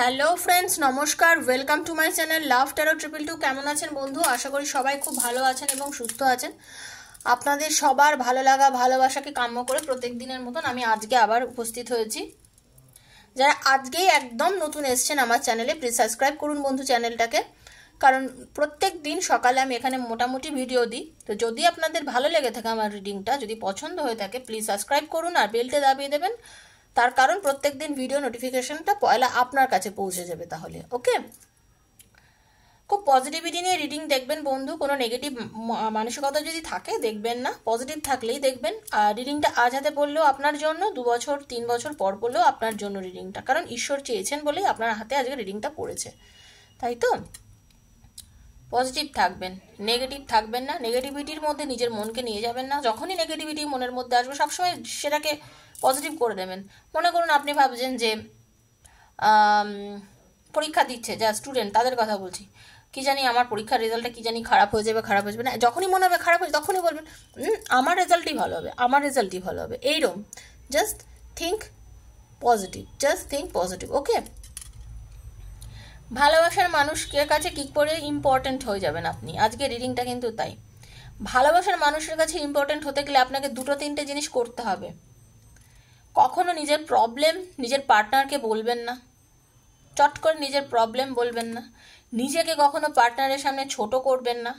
Hello friends, নমস্কার। Welcome to my channel love tarot 222। কেমন আছেন বন্ধু? আশা করি সবাই খুব ভালো আছেন এবং সুস্থ আছেন। আপনাদের সবার ভালো লাগা ভালোবাসাকে কাম্য করে প্রত্যেক দিনের মতন আমি আজকে আবার উপস্থিত হয়েছি। যারা আজকেই একদম নতুন এসছেন আমার চ্যানেলে, প্লিজ সাবস্ক্রাইব করুন বন্ধু চ্যানেলটাকে, কারণ প্রত্যেক দিন সকালে আমি এখানে মোটামুটি ভিডিও দিই। তো যদি আপনাদের ভালো লেগে থাকে আমার রিডিংটা, যদি পছন্দ হয়ে থাকে, প্লিজ সাবস্ক্রাইব করুন আর বেলটা দাবিয়ে দেবেন। তার কারণ প্রত্যেক দিন ভিডিও নোটিফিকেশনটা পয়লা আপনার কাছে পৌঁছে যাবে। তাহলে ওকে, খুব পজিটিভিটি নিয়ে রিডিং দেখবেন বন্ধু। কোনো নেগেটিভ মানসিকতা যদি থাকে দেখবেন না, পজিটিভ থাকলেই দেখবেন। আর রিডিংটা আজ হাতে পড়লেও আপনার জন্য, 2 বছর 3 বছর পর পড়লেও আপনার জন্য রিডিংটা, কারণ ঈশ্বর চেয়েছেন বলেই আপনার হাতে আজকে রিডিংটা পড়েছে, তাই তো? পজিটিভ থাকবেন, নেগেটিভ থাকবেন না। নেগেটিভিটির মধ্যে নিজের মনকে নিয়ে যাবেন না। যখনই নেগেটিভিটি মনের মধ্যে আসবে সবসময় সেটাকে পজিটিভ করে দেবেন। মনে করুন আপনি ভাবছেন যে পরীক্ষা দিচ্ছে যা স্টুডেন্ট, তাদের কথা বলছি, কি জানি আমার পরীক্ষার রেজাল্টটা কি জানি খারাপ হয়ে যাবে, খারাপ হয়ে যাবে না। যখনই মনে হবে খারাপ হয়ে তখনই বলবেন আমার রেজাল্টই ভালো হবে, আমার রেজাল্টই ভালো হবে, এইরকম। Just think positive, just think positive, okay? ভালোবাসার মানুষের কাছে কী করে ইম্পর্টেন্ট হয়ে যাবেন আপনি? আজকে রিডিংটা কিন্তু তাই। ভালোবাসার মানুষের কাছে ইম্পর্টেন্ট হতে গেলে আপনাকে 2-3টে জিনিস করতে হবে। কখনো নিজের প্রবলেম নিজের পার্টনারকে বলবেন না, চট করে নিজের প্রবলেম বলবেন না। নিজেকে কখনো পার্টনারের সামনে ছোট করবেন না।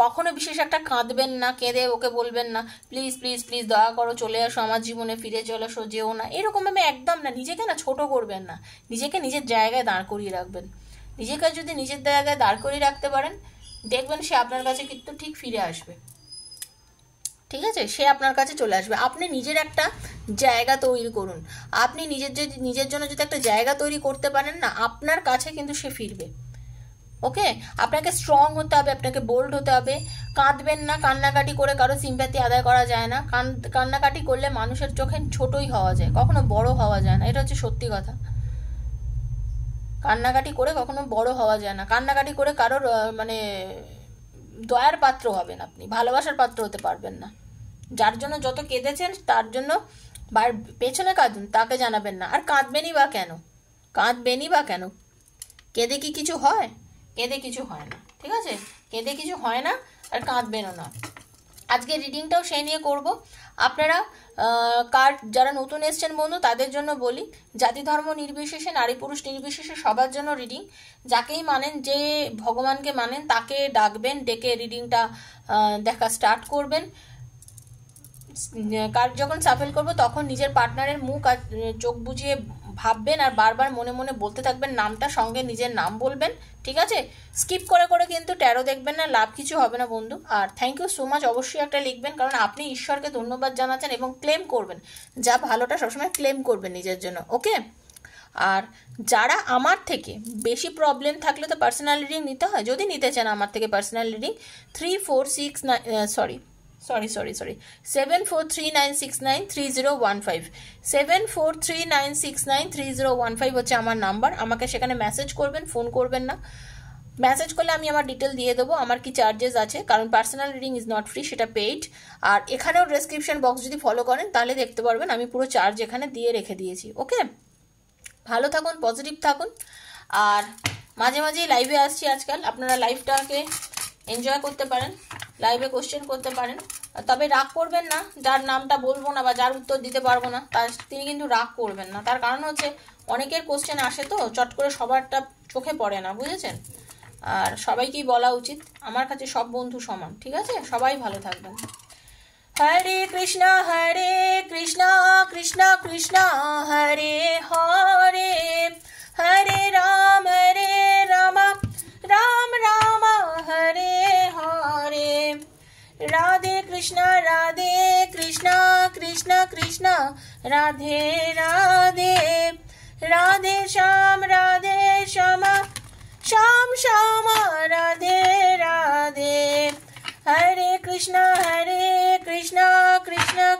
কখনো বিশেষ একটা কাঁদবেন না, কেঁদে ওকে বলবেন না প্লিজ প্লিজ প্লিজ দয়া করো চলে আসো আমার জীবনে, ফিরে চলে আসো, যেও না, এরকমভাবে একদম না। নিজেকে না ছোট করবেন না, নিজেকে নিজের জায়গায় দাঁড় করিয়ে রাখবেন। নিজেকে যদি নিজের জায়গায় দাঁড় করিয়ে রাখতে পারেন দেখবেন সে আপনার কাছে কিন্তু ঠিক ফিরে আসবে, ঠিক আছে? সে আপনার কাছে চলে আসবে। আপনি নিজের একটা জায়গা তৈরি করুন। আপনি নিজের জন্য যদি একটা জায়গা তৈরি করতে পারেন না, আপনার কাছে কিন্তু সে ফিরবে, ওকে? আপনাকে স্ট্রং হতে হবে, আপনাকে বোল্ড হতে হবে। কাঁদবেন না, কান্নাকাটি করে কারো সিম্প্যাথি আদায় করা যায় না। কান্নাকাটি করলে মানুষের চোখে ছোটই হওয়া যায়, কখনো বড় হওয়া যায় না। এটা হচ্ছে সত্যি কথা। কান্নাকাটি করে কখনো বড় হওয়া যায় না। কান্নাকাটি করে কারোর মানে দয়ার পাত্র হবেন আপনি, ভালোবাসার পাত্র হতে পারবেন না। যার জন্য যত কেঁদেছেন তার জন্য পেছনে কাঁদুন, তাকে জানাবেন না। আর কাঁদবেনই বা কেন? কাঁদবেনই বা কেন? কেঁদে কি কিছু হয়? কেঁদে কিছু হয় না, ঠিক আছে? কেঁদে কিছু হয় না, আর কাঁদবেনও না। আজকে রিডিংটাও সে নিয়ে করব। আপনারা কার্ড যারা নতুন এসছেন বন্ধু তাদের জন্য বলি, জাতি ধর্ম নির্বিশেষে, নারী পুরুষ নির্বিশেষে সবার জন্য রিডিং। যাকেই মানেন, যে ভগবানকে মানেন তাকে ডাকবেন, ডেকে রিডিংটা দেখা স্টার্ট করবেন। কার্ড যখন সাফেল করব তখন নিজের পার্টনারের মুখ আর চোখ বুঝিয়ে ভাববেন আর বারবার মনে মনে বলতে থাকবেন নামটা, সঙ্গে নিজের নাম বলবেন, ঠিক আছে? স্কিপ করে করে কিন্তু ট্যারো দেখবেন না, লাভ কিছু হবে না বন্ধু। আর থ্যাংক ইউ সো মাচ অবশ্যই একটা লিখবেন, কারণ আপনি ঈশ্বরকে ধন্যবাদ জানাচ্ছেন এবং ক্লেম করবেন। যা ভালোটা সবসময় ক্লেম করবেন নিজের জন্য, ওকে? আর যারা আমার থেকে বেশি প্রবলেম থাকলে তো পার্সোনাল রিডিং নিতে হয়। যদি নিতে চান আমার থেকে পার্সোনাল রিডিং, 7439693015 7439693015 হচ্ছে আমার নাম্বার। আমাকে সেখানে মেসেজ করবেন, ফোন করবেন না। মেসেজ করলে আমি আমার ডিটেল দিয়ে দেবো, আমার কি চার্জেস আছে, কারণ personal reading is not free, সেটা পেইড। আর এখানেও ডেসক্রিপশন বক্স যদি ফলো করেন তাহলে দেখতে পারবেন আমি পুরো চার্জ এখানে দিয়ে রেখে দিয়েছি, ওকে? ভালো থাকুন, পজিটিভ থাকুন। আর মাঝে মাঝেই লাইভে আসছি আজকাল, আপনারা লাইভটাকে এনজয় করতে পারেন, লাইভে কোশ্চেন করতে পারেন। তবে রাগ করবেন না, যার নামটা বলবো না বা যার উত্তর দিতে পারবো না তিনি কিন্তু রাগ করবেন না। তার কারণ হচ্ছে অনেকের কোশ্চেন আসে তো চট করে সবারটা চোখে পড়ে না, বুঝেছেন? আর সবাইকেই বলা উচিত, আমার কাছে সব বন্ধু সমান, ঠিক আছে? সবাই ভালো থাকবেন। হরে কৃষ্ণ কৃষ্ণ কৃষ্ণ হরে হরে, হরে রাম হরে রাম রাম রাম হরে হরে। রাধে কৃষ্ণ কৃষ্ণ কৃষ্ণ রাধে রাধে, রাধে শ্যাম শ্যাম শ্যাম রাধে রাধে। হরে কৃষ্ণ কৃষ্ণ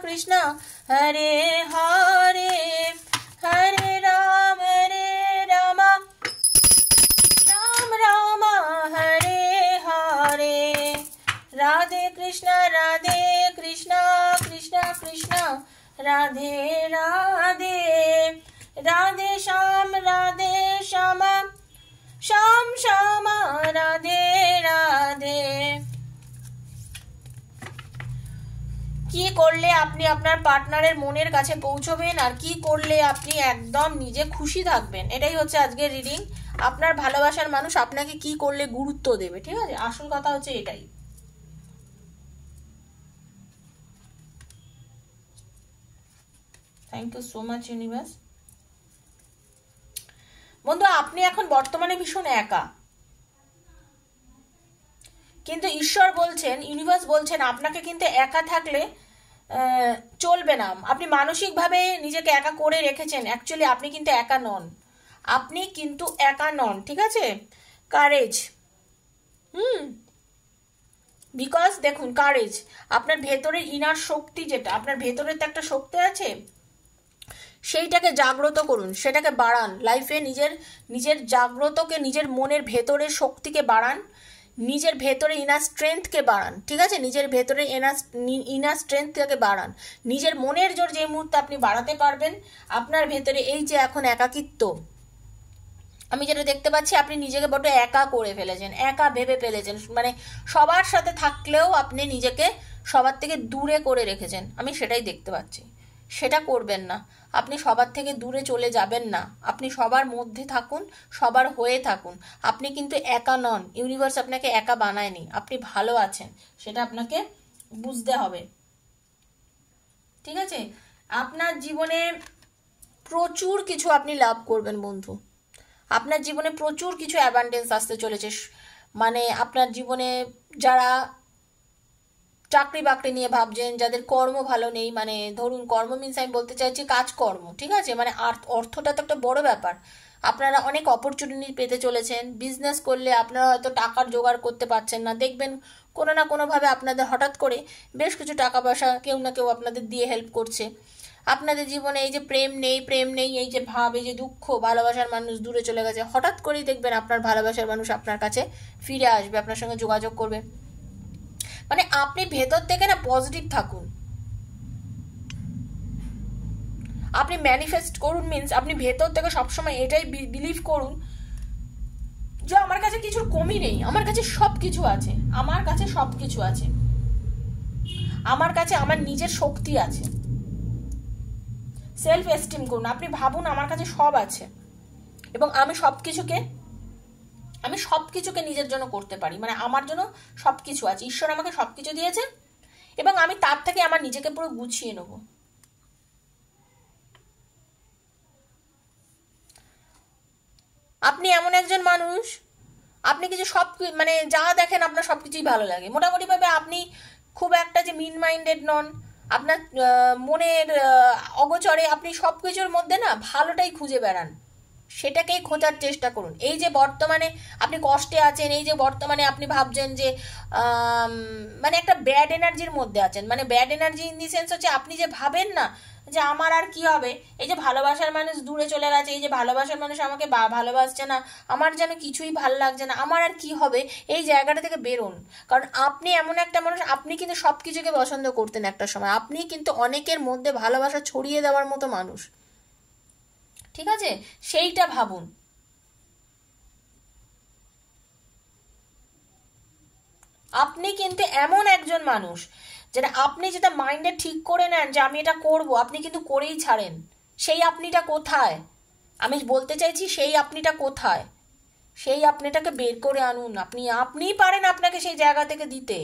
কৃষ্ণ হরে হরে, হরে রাম রাম রাম হরে হরে। রাধে কৃষ্ণ কৃষ্ণ কৃষ্ণ রাধে রাধে, রাধে শ্যাম কি করলে আপনি আপনার পার্টনারের মনের কাছে পৌঁছবেন আর কি করলে আপনি একদম নিজে খুশি থাকবেন, এটাই হচ্ছে আজকের রিডিং। আপনার ভালোবাসার মানুষ আপনাকে কি করলে গুরুত্ব দেবে, ঠিক আছে? আসল কথা হচ্ছে এটাই। Thank you so much universe. বন্ধু, আপনি এখন বর্তমানে ভীষণ একা, কিন্তু ঈশ্বর বলছেন, ইউনিভার্স বলছেন, আপনাকে কিন্তু একা থাকলে চলবে না। আপনি মানসিকভাবে নিজেকে একা করে রেখেছেন। অ্যাকচুয়ালি আপনি কিন্তু একা নন, আপনি কিন্তু একা নন, ঠিক আছে? কারেজ, বিকজ দেখুন কারেজ, আপনার ভেতরের ইনার শক্তি, যেটা আপনার ভেতরের তো একটা শক্তি আছে, সেইটাকে জাগ্রত করুন, সেটাকে বাড়ান। লাইফে নিজের নিজের জাগ্রতকে, নিজের মনের ভেতরের শক্তিকে বাড়ান, নিজের ভেতরে ইনার স্ট্রেংথকে বাড়ান, ঠিক আছে? নিজের ভেতরে ইনার স্ট্রেংথকে বাড়ান, নিজের মনের জোর যে মুহূর্তে আপনি বাড়াতে পারবেন। আপনার ভেতরে এই যে এখন একাকিত্ব, আমি যেটা দেখতে পাচ্ছি, আপনি নিজেকে বড় একা করে ফেলেছেন, একা ভেবে ফেলেছেন, মানে সবার সাথে থাকলেও আপনি নিজেকে সবার থেকে দূরে করে রেখেছেন, আমি সেটাই দেখতে পাচ্ছি। সেটা করবেন না, আপনি সবার থেকে দূরে চলে যাবেন না, আপনি সবার মধ্যে থাকুন, সবার হয়ে থাকুন। আপনি কিন্তু একা নন, ইউনিভার্স আপনাকে একা বানায়নি, আপনি ভালো আছেন, সেটা আপনাকে বুঝতে হবে, ঠিক আছে? আপনার জীবনে প্রচুর কিছু আপনি লাভ করবেন বন্ধু, আপনার জীবনে প্রচুর কিছু অ্যাবান্ডেন্স আসতে চলেছে। মানে আপনার জীবনে যারা চাকরি বাকরি নিয়ে ভাবছেন, যাদের কর্ম ভালো নেই, মানে ধরুন কর্ম মিন্স আমি বলতে চাইছি কাজকর্ম, ঠিক আছে? মানে অর্থটা তো একটা বড় ব্যাপার। আপনারা অনেক অপরচুনিটি পেতে চলেছেন, বিজনেস করলে আপনারা হয়তো টাকার জোগাড় করতে পারছেন না, দেখবেন কোনো না কোনোভাবে আপনাদের হঠাৎ করে বেশ কিছু টাকা পয়সা কেউ না কেউ আপনাদের দিয়ে হেল্প করছে। আপনাদের জীবনে এই যে প্রেম নেই এই যে ভাব, এই যে দুঃখ, ভালোবাসার মানুষ দূরে চলে গেছে, হঠাৎ করেই দেখবেন আপনার ভালোবাসার মানুষ আপনার কাছে ফিরে আসবে, আপনার সঙ্গে যোগাযোগ করবে। মানে আপনি ভেতর থেকে না পজিটিভ থাকুন, আপনি ম্যানিফেস্ট করুন, মিন্স আপনি ভেতর থেকে সবসময় এটাই বিলিভ করুন যে আমার কাছে কিছুর কমি নেই, আমার কাছে সব কিছু আছে, আমার কাছে সব কিছু আছে, আমার কাছে আমার নিজের শক্তি আছে। সেলফ এস্টিম করুন, আপনি ভাবুন আমার কাছে সব আছে এবং আমি সব কিছুকে নিজের জন্য করতে পারি, মানে আমার জন্য সব কিছু আছে, ঈশ্বর আমাকে সব কিছু দিয়েছে এবং আমি তার থেকে আমার নিজেকে পুরো গুছিয়ে নেব। আপনি এমন একজন মানুষ, আপনি কিছু সব মানে যা দেখেন আপনার সব কিছুই ভালো লাগে, মোটামুটিভাবে আপনি খুব একটা যে মিন মাইন্ডেড নন, আপনার মনের অগোচরে আপনি সব কিছুর মধ্যে না ভালোটাই খুঁজে বেড়ান, সেটাকেই খোঁজার চেষ্টা করুন। এই যে বর্তমানে আপনি কষ্টে আছেন, এই যে বর্তমানে আপনি ভাবছেন যে মানে একটা ব্যাড এনার্জির মধ্যে আছেন, মানে bad energy in the sense হচ্ছে আপনি যে ভাবেন না যে আমার আর কি হবে, এই যে ভালোবাসার মানুষ দূরে চলে গেছে, এই যে ভালোবাসার মানুষ আমাকে ভালোবাসছে না, আমার যেন কিছুই ভালো লাগছে না, আমার আর কি হবে, এই জায়গাটা থেকে বেরোন। কারণ আপনি এমন একটা মানুষ, আপনি কিন্তু সব কিছুকে পছন্দ করতেন একটা সময়, আপনি কিন্তু অনেকের মধ্যে ভালোবাসা ছড়িয়ে দেওয়ার মতো মানুষ, ঠিক আছে? সেইটা ভাবুন, আপনি কিন্তু এমন একজন মানুষ যেটা আপনি যেটা মাইন্ডে ঠিক করে নেন যে আমি এটা করব, আপনি কিন্তু করেই ছাড়েন। সেই আপনিটা কোথায়, আমি বলতে চাইছি সেই আপনিটা কোথায়, সেই আপনিটাকে বের করে আনুন। আপনিই পারেন আপনাকে সেই জায়গা থেকে দিতে।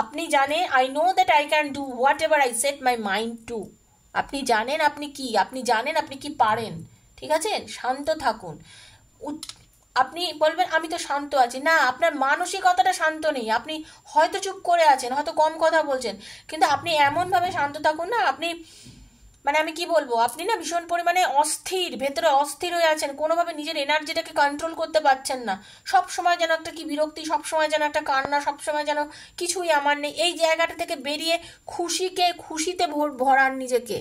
আপনি জানেন, I know that I can do whatever I set my mind to. আপনি জানেন আপনি কি পারেন, ঠিক আছে? শান্ত থাকুন। আপনি বলবেন আমি তো শান্ত আছি, না, আপনার মানসিকতাটা শান্ত নেই। আপনি হয়তো চুপ করে আছেন, হয়তো কম কথা বলছেন, কিন্তু আপনি এমনভাবে শান্ত থাকুন না, আপনি মানে আমি কি বলবো, আপনি না ভীষণ পরিমাণে অস্থির, ভেতরে অস্থির হয়ে আছেন, কোনোভাবে নিজের এনার্জিটাকে কন্ট্রোল করতে পারছেন না। সব সময় যেন একটা কি বিরক্তি, সব সময় যেন একটা কান্না, সব সময় যেন কিছুই আমার নেই। এই জায়গাটা থেকে বেরিয়ে খুশিতে ভরান নিজেকে,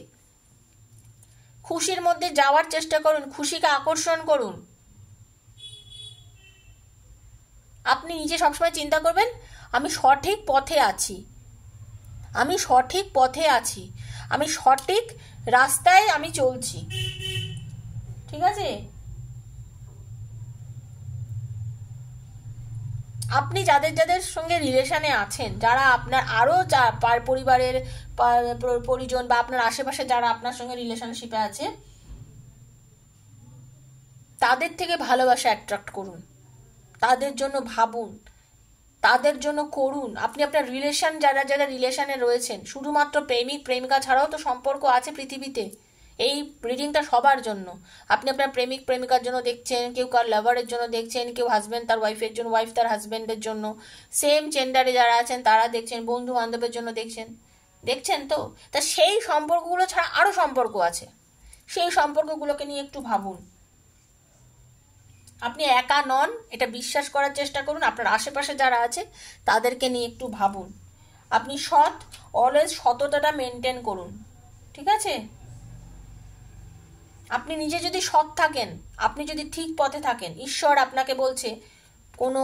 খুশির মধ্যে যাওয়ার চেষ্টা করুন, খুশিকে আকর্ষণ করুন। আপনি নিজে সবসময় চিন্তা করবেন আমি সঠিক পথে আছি, আমি সঠিক রাস্তায় আমি চলছি, ঠিক আছে? আপনি যাদের যাদের সঙ্গে রিলেশনে আছেন, যারা আপনার আরও পরিবারের পরিজন বা আপনার আশেপাশে যারা আপনার সঙ্গে রিলেশনশিপে আছে, তাদের থেকে ভালোবাসা অ্যাট্রাক্ট করুন, তাদের জন্য ভাবুন, তাদের জন্য করুন। আপনি আপনার রিলেশন, যারা যারা রিলেশনে রয়েছেন, শুধুমাত্র প্রেমিক প্রেমিকা ছাড়াও তো সম্পর্ক আছে পৃথিবীতে। এই রিডিংটা সবার জন্য। আপনি আপনার প্রেমিক প্রেমিকার জন্য দেখছেন, কেউ কার লাভারের জন্য দেখছেন, কেউ হাজব্যান্ড তার ওয়াইফের জন্য, ওয়াইফ তার হাজব্যান্ডের জন্য, সেম জেন্ডারে যারা আছেন তারা দেখছেন, বন্ধু বান্ধবের জন্য দেখছেন, দেখছেন তো। তা সেই সম্পর্কগুলো ছাড়া আরও সম্পর্ক আছে, সেই সম্পর্কগুলোকে নিয়ে একটু ভাবুন। আপনি একা নন, এটা বিশ্বাস করার চেষ্টা করুন। আপনার আশেপাশে যারা আছে তাদেরকে নিয়ে একটু ভাবুন। আপনি সৎ, অলওয়েজ সততাটা মেনটেন করুন, ঠিক আছে? আপনি নিজে যদি সৎ থাকেন, আপনি যদি ঠিক পথে থাকেন, ঈশ্বর আপনাকে বলছে কোনো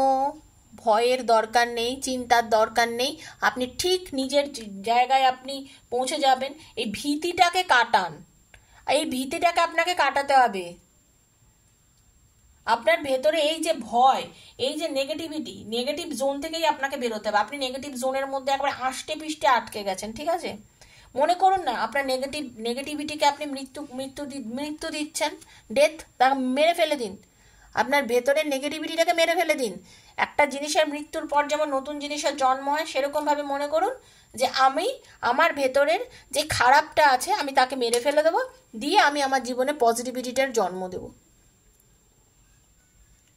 ভয়ের দরকার নেই, চিন্তার দরকার নেই, আপনি ঠিক নিজের জায়গায় আপনি পৌঁছে যাবেন। এই ভীতিটাকে কাটান, এই ভীতিটাকে আপনাকে কাটাতে হবে। আপনার ভেতরে এই যে ভয়, এই যে নেগেটিভিটি, নেগেটিভ জোন থেকেই আপনাকে বেরোতে হবে। আপনি নেগেটিভ জোনের মধ্যে একবার আষ্টে পিষ্টে আটকে গেছেন, ঠিক আছে? মনে করুন না আপনার নেগেটিভিটিকে আপনি মৃত্যু দিচ্ছেন, ডেথ, তা মেরে ফেলে দিন। আপনার ভেতরের নেগেটিভিটিটাকে মেরে ফেলে দিন। একটা জিনিসের মৃত্যুর পর যেমন নতুন জিনিসের জন্ম হয়, সেরকমভাবে মনে করুন যে আমি আমার ভেতরের যে খারাপটা আছে আমি তাকে মেরে ফেলে দেবো, দিয়ে আমি আমার জীবনে পজিটিভিটিটার জন্ম দেবো,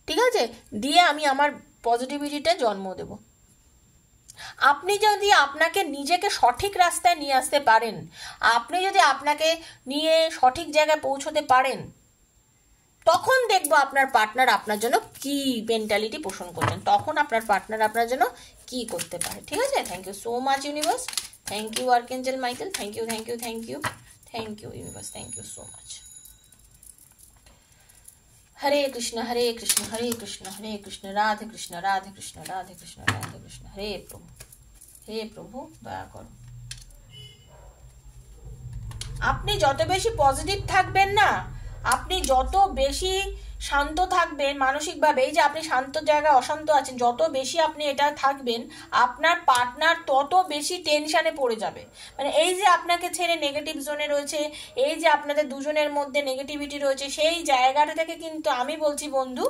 ঠিক আছে? দিয়ে আমি আমার পজিটিভিটিটা জন্ম দেব। আপনি যদি আপনাকে নিজেকে সঠিক রাস্তায় নিয়ে আসতে পারেন, আপনি যদি আপনাকে নিয়ে সঠিক জায়গায় পৌঁছতে পারেন, তখন দেখব আপনার পার্টনার আপনার জন্য কি মেন্টালিটি পোষণ করছেন, তখন আপনার পার্টনার আপনার জন্য কি করতে পারে, ঠিক আছে? Thank you so much universe, thank you archangel Michael, thank you, thank you, thank you, thank you universe, thank you so much. Hare Krishna Hare Krishna Hare Krishna Hare Krishna, Radhe Krishna Radhe Krishna Radhe Krishna Radhe Krishna, Hare প্রভু হে প্রভু দয়া করো। আপনি যত বেশি পজিটিভ থাকবেন না, আপনি যত বেশি শান্ত থাকবেন মানসিকভাবে, এই যে আপনি শান্ত জায়গায় অশান্ত আছেন, যত বেশি আপনি এটা থাকবেন, আপনার পার্টনার তত বেশি টেনশানে পড়ে যাবে। মানে এই যে আপনাকে ছেড়ে নেগেটিভ জোনে রয়েছে, এই যে আপনাদের দুজনের মধ্যে নেগেটিভিটি রয়েছে, সেই জায়গাটা থেকে কিন্তু আমি বলছি বন্ধু,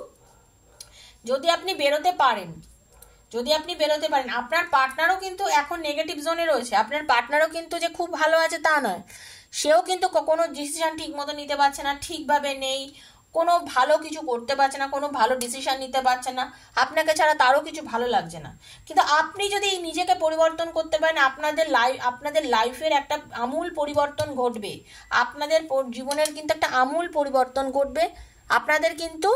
যদি আপনি বেরোতে পারেন, যদি আপনি বেরোতে পারেন, আপনার পার্টনারও কিন্তু এখন নেগেটিভ জোনে রয়েছে, আপনার পার্টনারও কিন্তু যে খুব ভালো আছে তা নয়, সেও কিন্তু কোনো ডিসিশান ঠিক মতো নিতে পারছে না, ঠিকভাবে নেই, কোনো ভালো কিছু করতে পারছে না, কোনো ভালো ডিসিশান নিতে পারছে না, আপনাকে ছাড়া তারও কিছু ভালো লাগছে না। কিন্তু আপনি যদি নিজেকে পরিবর্তন করতে পারেন, আপনাদের লাইফের একটা আমূল পরিবর্তন ঘটবে, আপনাদের জীবনের কিন্তু একটা আমূল পরিবর্তন ঘটবে। আপনাদের কিন্তু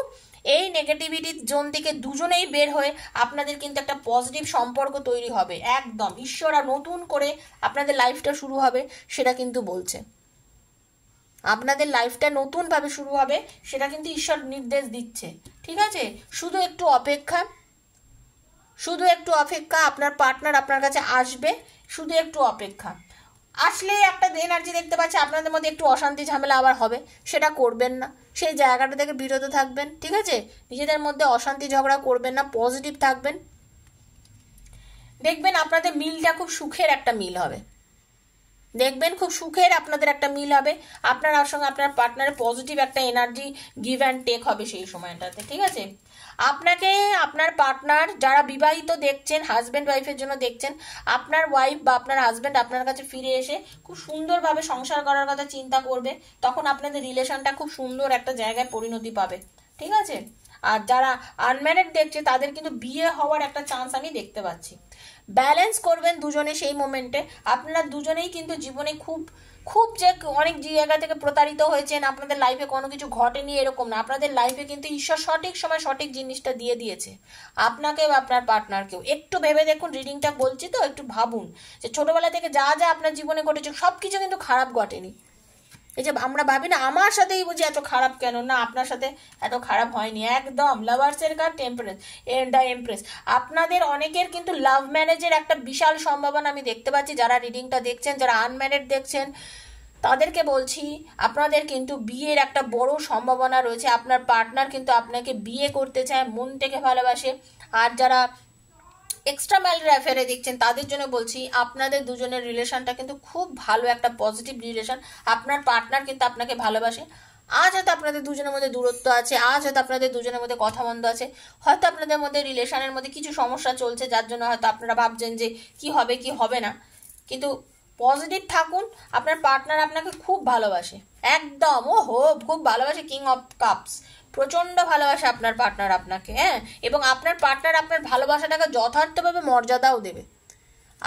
এই নেগেটিভিটি জোন থেকে দুজনেই বের হয়ে আপনাদের কিন্তু একটা পজিটিভ সম্পর্ক তৈরি হবে একদম। ঈশ্বর আর নতুন করে আপনাদের লাইফটা শুরু হবে, সেটা কিন্তু বলছে, আপনাদের লাইফটা নতুনভাবে শুরু হবে, সেটা কিন্তু ঈশ্বর নির্দেশ দিচ্ছে, ঠিক আছে? শুধু একটু অপেক্ষা, শুধু একটু অপেক্ষা, আপনার পার্টনার আপনার কাছে আসবে, শুধু একটু অপেক্ষা। আসলেই একটা এনার্জি দেখতে পাচ্ছি আপনাদের মধ্যে একটু অশান্তি ঝামেলা আবার হবে, সেটা করবেন না, সেই জায়গাটা থেকে বিরত থাকবেন, ঠিক আছে? নিজেদের মধ্যে অশান্তি ঝগড়া করবেন না, পজিটিভ থাকবেন, দেখবেন আপনাদের মিলটা খুব সুখের একটা মিল হবে, দেখবেন খুব সুখের আপনাদের একটা মিল হবে। আপনার সঙ্গে আপনার পার্টনারের পজিটিভ একটা এনার্জি গিভ অ্যান্ড টেক হবে সেই সময়টাতে, ঠিক আছে? আপনাকে আপনার পার্টনার, যারা বিবাহিত দেখছেন, হাজব্যান্ড ওয়াইফের জন্য দেখছেন, আপনার ওয়াইফ বা আপনার হাজব্যান্ড আপনার কাছে ফিরে এসে খুব সুন্দরভাবে সংসার করার কথা চিন্তা করবে, তখন আপনাদের রিলেশনটা খুব সুন্দর একটা জায়গায় পরিণতি পাবে, ঠিক আছে? আর যারা আনম্যারিড দেখছে তাদের কিন্তু বিয়ে হওয়ার একটা চান্স আমি দেখতে পাচ্ছি। ব্যালেন্স করবেন দুজনে, সেই মোমেন্টে আপনারা দুজনেই কিন্তু জীবনে খুব খুব যে অনেক জায়গা থেকে প্রতারিত হয়েছেন, আপনাদের লাইফে কোনো কিছু ঘটেনি, এরকম না। আপনাদের লাইফে কিন্তু ঈশ্বর সঠিক সময় সঠিক জিনিসটা দিয়ে দিয়েছে আপনাকে বা আপনার পার্টনারকেও। একটু ভেবে দেখুন, রিডিংটা বলছি তো, একটু ভাবুন যে ছোটোবেলা থেকে যা যা আপনার জীবনে ঘটেছে সব কিছু কিন্তু খারাপ ঘটেনি। এই যে আমরা ভাবি না আমার সাথেই বুঝি এত খারাপ কেন, না আপনার সাথে এত খারাপ হয়নি একদম। লাভার্সের কার্ড এমপ্রেস, আপনাদের অনেকের কিন্তু লাভ ম্যারেজের একটা বিশাল সম্ভাবনা আমি দেখতে পাচ্ছি। যারা রিডিংটা দেখছেন, যারা আনম্যারিড দেখছেন, তাদেরকে বলছি আপনাদের কিন্তু বিয়ের একটা বড় সম্ভাবনা রয়েছে। আপনার পার্টনার কিন্তু আপনাকে বিয়ে করতে চায়, মন থেকে ভালোবাসে। আর যারা এক্সট্রা ম্যারিটাল অ্যাফেয়ারে দেখছেন তাদের জন্য বলছি, আপনাদের দুজনের রিলেশনটা কিন্তু খুব ভালো একটা পজিটিভ রিলেশন। আপনার পার্টনার কিন্তু আপনাকে ভালোবাসে। আজ হয়তো আপনাদের দুজনের মধ্যে দূরত্ব আছে, আজ হয়তো আপনাদের দুজনের মধ্যে কথা বন্ধ আছে, হয়তো আপনাদের মধ্যে রিলেশনের মধ্যে কিছু সমস্যা চলছে, যার জন্য হয়তো আপনারা ভাবছেন যে কি হবে কি হবে না। কিন্তু পজিটিভ থাকুন, আপনার পার্টনার আপনাকে খুব ভালোবাসে, একদম ও হোপ খুব ভালোবাসে, কিং অফ কাপস, প্রচণ্ড ভালোবাসে আপনার পার্টনার আপনাকে। হ্যাঁ, এবং আপনার পার্টনার আপনার ভালোবাসাটাকে যথার্থভাবে মর্যাদাও দেবে,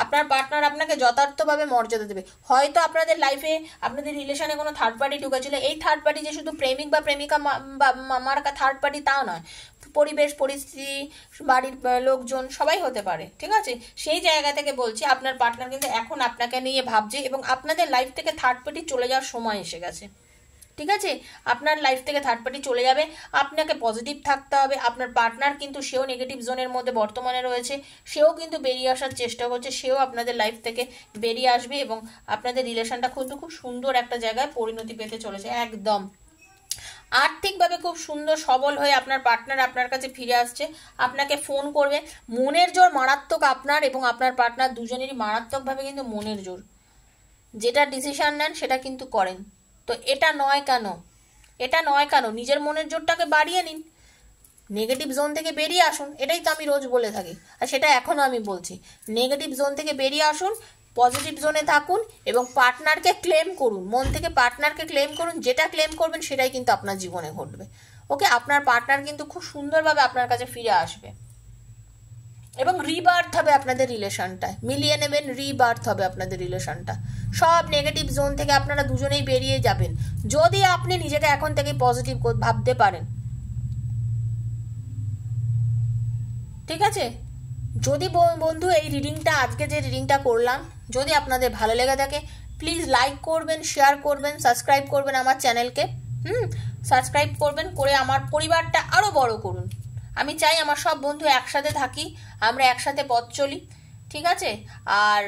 আপনার পার্টনার আপনাকে যথার্থভাবে মর্যাদা দেবে। হয়তো আপনাদের লাইফে আপনাদের রিলেশনে কোনো থার্ড পার্টি ঢুকেছিল, এই থার্ড পার্টি যে শুধু প্রেমিক বা প্রেমিকা মার্কা থার্ড পার্টি তাও নয়, পরিবেশ পরিস্থিতি বাড়ির লোকজন সবাই হতে পারে, ঠিক আছে? সেই জায়গা থেকে বলছি আপনার পার্টনার কিন্তু এখন আপনাকে নিয়ে ভাবছে এবং আপনাদের লাইফ থেকে থার্ড পার্টি চলে যাওয়ার সময় এসে গেছে, ঠিক আছে? আপনার লাইফ থেকে থার্ড পার্টি চলে যাবে, আপনাকে পজিটিভ থাকতে হবে। আপনার পার্টনার কিন্তু সেও নেগেটিভ জোনের মধ্যে বর্তমানে রয়েছে, সেও কিন্তু বেরিয়ে আসার চেষ্টা করছে, সেও আপনাদের লাইফ থেকে বেরিয়ে আসবে এবং আপনাদের রিলেশনটা কিন্তু খুব সুন্দর একটা জায়গায় পরিণতি পেতে চলেছে। একদম আর্থিকভাবে খুব সুন্দর সবল হয়ে আপনার পার্টনার আপনার কাছে ফিরে আসছে, আপনাকে ফোন করবে। মনের জোর মারাত্মক আপনার এবং আপনার পার্টনার দুজনেরই মারাত্মকভাবে কিন্তু মনের জোর, যেটা ডিসিশন নেন সেটা কিন্তু করেন। তো এটা নয় কেন নিজের মনের জোরটাকে বাড়িয়ে নিন, নেগেটিভ জোন থেকে বেরিয়ে আসুন। এটাই তো আমি রোজ বলে থাকি আর সেটা এখনও আমি বলছি, নেগেটিভ জোন থেকে বেরিয়ে আসুন, পজিটিভ জোনে থাকুন এবং পার্টনারকে ক্লেম করুন, মন থেকে পার্টনারকে ক্লেম করুন। যেটা ক্লেম করবেন সেটাই কিন্তু আপনার জীবনে ঘটবে, ওকে? আপনার পার্টনার কিন্তু খুব সুন্দরভাবে আপনার কাছে ফিরে আসবে এবং রিবার্থ হবে আপনাদের রিলেশনটা, মিলিয়ে নেবেন, রিবার্থ হবে আপনাদের রিলেশনটা। সব নেগেটিভ জোন থেকে আপনারা দুজনেই বেরিয়ে যাবেন যদি আপনি নিজেকে এখন থেকে পজিটিভ ভাবতে পারেন, ঠিক আছে? যদি বন্ধু এই রিডিংটা, আজকে যে রিডিংটা করলাম, যদি আপনাদের ভালো লেগে থাকে প্লিজ লাইক করবেন, শেয়ার করবেন, সাবস্ক্রাইব করবেন আমার চ্যানেলকে। সাবস্ক্রাইব করবেন, করে আমার পরিবারটা আরও বড় করুন। আমি চাই আমার সব বন্ধু একসাথে থাকি, আমরা একসাথে পথ চলি, ঠিক আছে? আর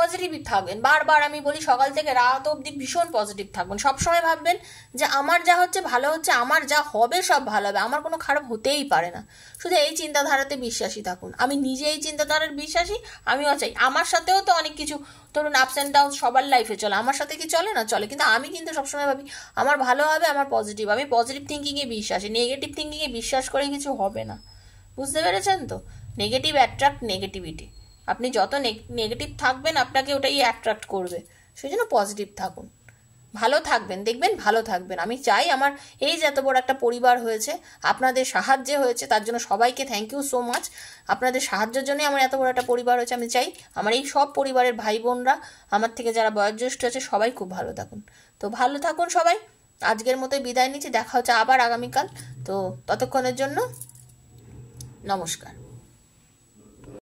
পজিটিভ থাকবেন, বারবার আমি বলি সকাল থেকে রাত অবধি ভীষণ পজিটিভ থাকবেন। সবসময় ভাববেন যে আমার যা হচ্ছে ভালো হচ্ছে, আমার যা হবে সব ভালো হবে, আমার কোনো খারাপ হতেই পারে না। শুধু এই চিন্তাধারাতে বিশ্বাসী থাকুন। আমি নিজে এই চিন্তাধারার বিশ্বাসী, আমিও চাই। আমার সাথেও তো অনেক কিছু, ধরুন আপস অ্যান্ড ডাউন সবার লাইফে চলে, আমার সাথে কি চলে? না, চলে। কিন্তু আমি কিন্তু সবসময় ভাবি আমার ভালো হবে, আমার পজিটিভ, আমি পজিটিভ থিঙ্কিংয়ে বিশ্বাসী। নেগেটিভ থিঙ্কিংয়ে বিশ্বাস করে কিছু হবে না, বুঝতে পেরেছেন তো? নেগেটিভ অ্যাট্রাক্ট নেগেটিভিটি, আপনি যত নেগেটিভ থাকবেন আপনাকে ওটাই অ্যাট্রাক্ট করবে। সেই জন্য পজিটিভ থাকুন, ভালো থাকবেন, দেখবেন ভালো থাকবেন। আমি চাই আমার এই যে এত বড় একটা পরিবার হয়েছে, আপনাদের সাহায্যে হয়েছে, তার জন্য সবাইকে থ্যাংক ইউ সো মাচ। আপনাদের সাহায্যের জন্যই আমার এত বড় একটা পরিবার হয়েছে। আমি চাই আমার এই সব পরিবারের ভাই বোনরা, আমার থেকে যারা বয়োজ্যেষ্ঠ আছে, সবাই খুব ভালো থাকুন। তো ভালো থাকুন সবাই, আজকের মতোই বিদায় নিচ্ছি। দেখা হচ্ছে আবার আগামীকাল। তো ততক্ষণের জন্য নমস্কার।